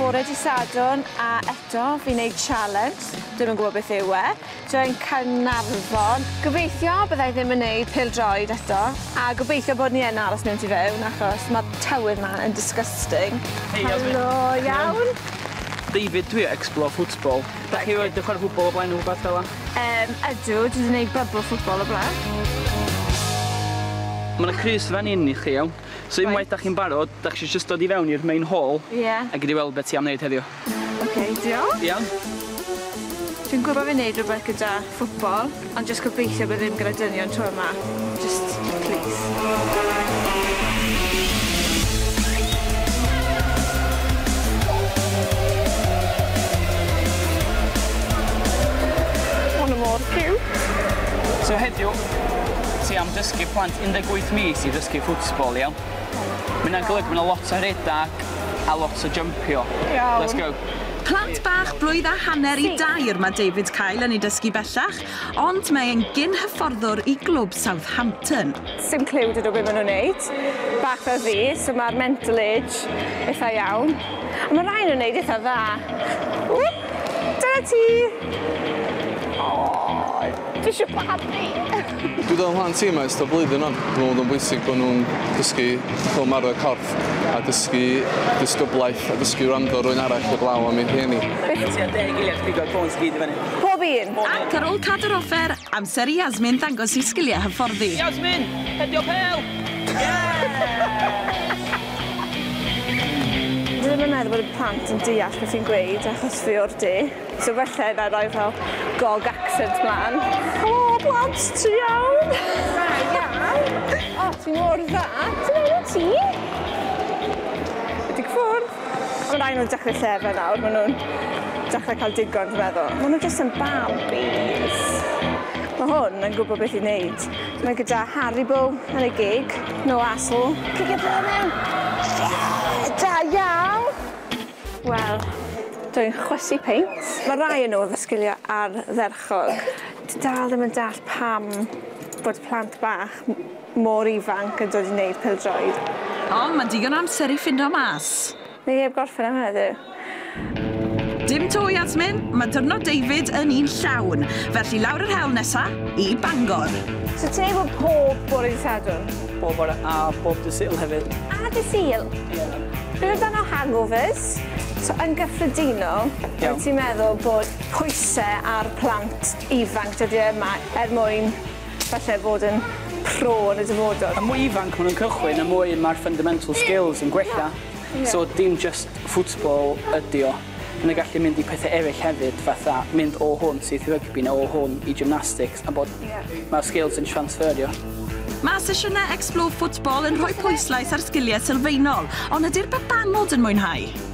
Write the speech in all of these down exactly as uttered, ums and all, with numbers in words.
bore di Sadwrn a eto fi'n neud challenge. Dwi'm yn gwybod beth yw e. Dwi'n Carnarfon. Gobeithio byddai ddim yn neud pêl-droed eto. A gobeithio bod ni yn aros mewn tu fewn achos mae'r tywydd ma yn disgusting. Hei, Yasmin. Helo, iawn. David, dwi o Explore Football. Dach chi wedi chwarae football o blaen nhw beth fel e? Ydw, dwi wedi neud bubble football o blaen. Mae yna Chris fan hyn I chi, iawn. So unwaith dach chi'n barod, dach chi jyst dod I fewn i'r main hall a gyda I weld beth ti am wneud heddiw. OK, diolch. Iawn. Dwi'n gwybod fi'n wneud rhywbeth gyda ffwtbol, ond jyst gobeithio bod ddim gyda dynion tro yma. Just, please. So heddiw, ti am dysgu plant un deg wyth mis I ddysgu ffwtbol, iawn. Mae'n golygu, mae'n lot o redag a lot o jumpio. Let's go. Plant bach blwydd a hanner I dair mae David Kyle yn ei dysgu bellach, ond mae e'n gyn-hyfforddwr I glwb Southampton. Sim clyw dydw beth maen nhw'n neud. Bach fel fi, so mae'r mental age eitha iawn. A mae rhaid nhw'n neud eitha dda. Dyna ti! Dwi eisiau badu! Dwi dod yn mlaen tîm ers o blwyddyn o'n. Dwi'n meddwl yn bwysig bod nhw'n dysgu clymarau corff a dysgu disgyblaeth a dysgu wrando rwy'n arall o glaw am ein hieni. Ti a deg iliad bigo ffons gyd I fyny. Pob un! Ac ar ôl cadw'r offer, amser I Yasmin dangos I sgiliau hyfforddi. Yasmin! Hedio pel! Dwi ddim yn meddwl bod y plant yn deall beth fi'n gweud achos fi o'r de. So felly na roi fel gog accent mlaen. O, blads, ti iawn! Da, iawn! O, ti mor dda! Ti'n iawn o ti? Ydy gwrdd? Mae'n rhaid nhw'n dechrau llefau nawr. Mae nhw'n dechrau cael digon, dwi'n meddwl. Mae nhw'n jyst yn babis. Mae hwn yn gwybod beth I wneud. Mae gyda Haribo yn y gig. No asl. Cigio beth mewn! Da, iawn! Wel, dwi'n chwysu peint. Mae rai yn nhw efo sgiliau ar dderchog. Dwi dal ddim yn dall pam bod plant bach mor ifanc yn dod I wneud pêl-droed. O, mae'n digon amser I ffindo mas. Ni heb gorffen am heddiw. Dim to, Yasmin. Mae diwrnod David yn un llawn. Felly lawr yr hewl nesaf I Bangor. So ti'n ei bod pob bore I Sadwrn? Pob bore a pob dydd Sul hefyd. A dydd Sul? Ie. Bydd o dan o hangovers. So, yn gyffredinol, ti'n meddwl bod pwysau ar plant ifanc dyddiau yma er mwyn falle bod yn pro yn y dyfodol? Y mwy ifanc maen nhw'n cychwyn, y mwy mae'r fundamental skills yn gwella. So, dim just ffwtbol ydi o. Mae'n gallu mynd I pethau eraill hefyd, fatha mynd o hwn sydd I rygbi neu o hwn I gymnastics, a bod mae'r skills yn transferio. Mae sesiynau Explore Football yn rhoi pwyslais ar sgiliau sylfaenol, ond ydy'r babanod yn mwynhau?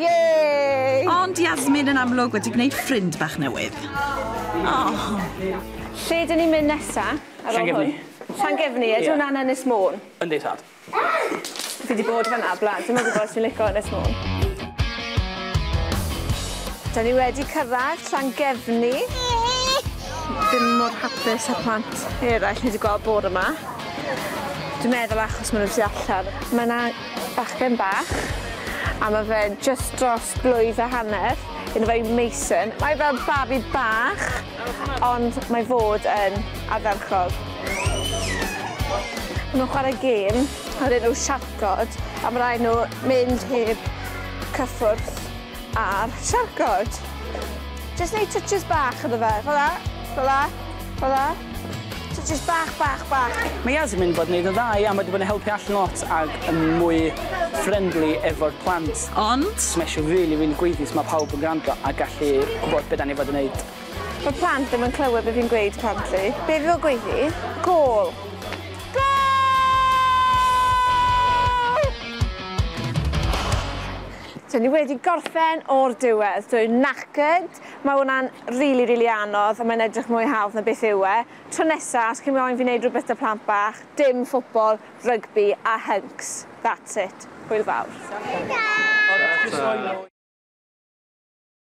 Yey! Ond Yasmin yn amlwg wedi gwneud ffrind bach newydd. Lle dyn ni'n mynd nesaf? Llangefni. Llangefni, ydy hwnna'n Ynys Môn? Yndi, Tad. Fi wedi bod fan ablad, dwi'n meddwl bod ti'n licio Ynys Môn. Da ni wedi cyrraedd Llangefni. Ddim mor hapus a'r plant eraill ni wedi gweld bod yma. Dwi'n meddwl achos maen nhw'n tu allan. Mae yna bachgen bach, a mae fe jyst dros blwydd a hanner, un o'r Mason. Mae fel babi bach, ond mae fod yn ardderchog. Mae nhw'n chwarae gêm, o'r enw siarcod, a mae rhaid nhw mynd heb cyffwrdd ar siarcod. Jyst neud touches bach yna fe, fel la, fel la, fel la. Jyst bach, bach, bach. Mae Yasmin bod yn neud yn dda, a mae wedi bod yn helpu allan lot ac yn mwy friendly efo'r plant. Ond? Mae eisiau rili, rili gweithus mae pawb yn gwrando a gallu gwybod beth da ni fod yn neud. Mae'r plant ddim yn clywed beth fi'n gweud pantli. Be fi o gweithio? Gôl! Gôl! So ni wedi gorffen o'r diwedd, dwi'n knackered, mae hwnna'n rili, rili anodd a mae'n edrych mwy hawdd na beth yw e. Tro nesaf, os chi'n mynd i wneud rhywbeth y plant bach, dim ffwtbol, rygbi a hyncs. That's it. Hwyl fawr.